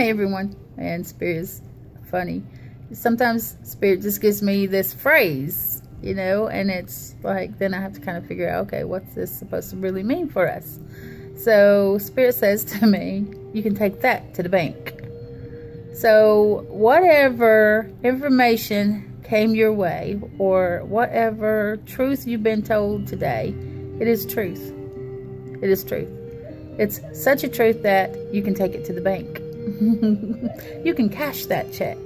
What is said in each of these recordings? Hey everyone, and Spirit's funny. Sometimes Spirit just gives me this phrase, you know, and it's like, then I have to kind of figure out, okay, what's this supposed to really mean for us? So Spirit says to me, you can take that to the bank. So whatever information came your way or whatever truth you've been told today, it is truth. It is truth. It's such a truth that you can take it to the bank. You can cash that check.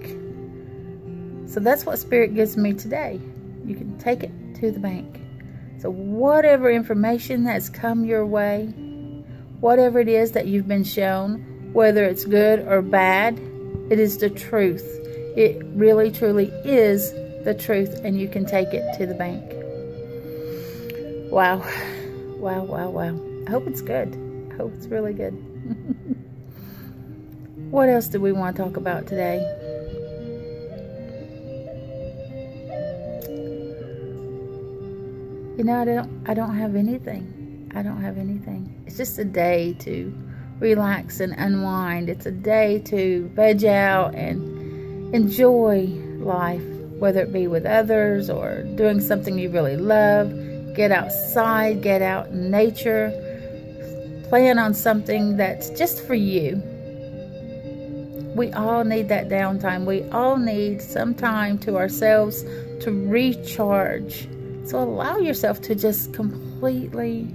So that's what Spirit gives me today. You can take it to the bank. So whatever information has come your way, whatever it is that you've been shown, whether it's good or bad, it is the truth. It really, truly is the truth, and you can take it to the bank. Wow. Wow, wow, wow. I hope it's good. I hope it's really good. What else do we want to talk about today? You know, I don't have anything. I don't have anything. It's just a day to relax and unwind. It's a day to veg out and enjoy life, whether it be with others or doing something you really love. Get outside, get out in nature, plan on something that's just for you. We all need that downtime. We all need some time to ourselves to recharge. So allow yourself to just completely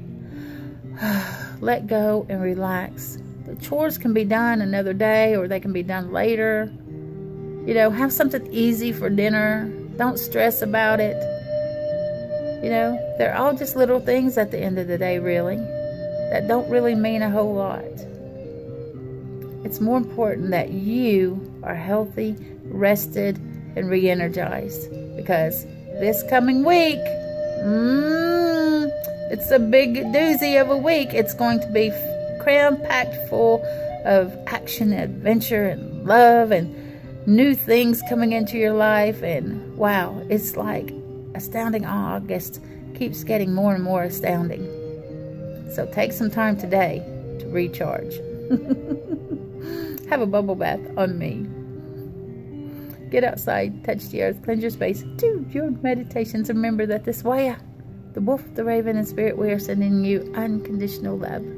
let go and relax. The chores can be done another day, or they can be done later. You know, have something easy for dinner. Don't stress about it. You know, they're all just little things at the end of the day, really, that don't really mean a whole lot. It's more important that you are healthy, rested, and re-energized, because this coming week, it's a big doozy of a week. It's going to be cram-packed full of action, adventure, and love, and new things coming into your life. And wow, it's like astounding August keeps getting more and more astounding. So take some time today to recharge. Have a bubble bath on me. Get outside, touch the earth, cleanse your space, do your meditations. Remember that this way, the wolf, the raven, and Spirit, we are sending you unconditional love.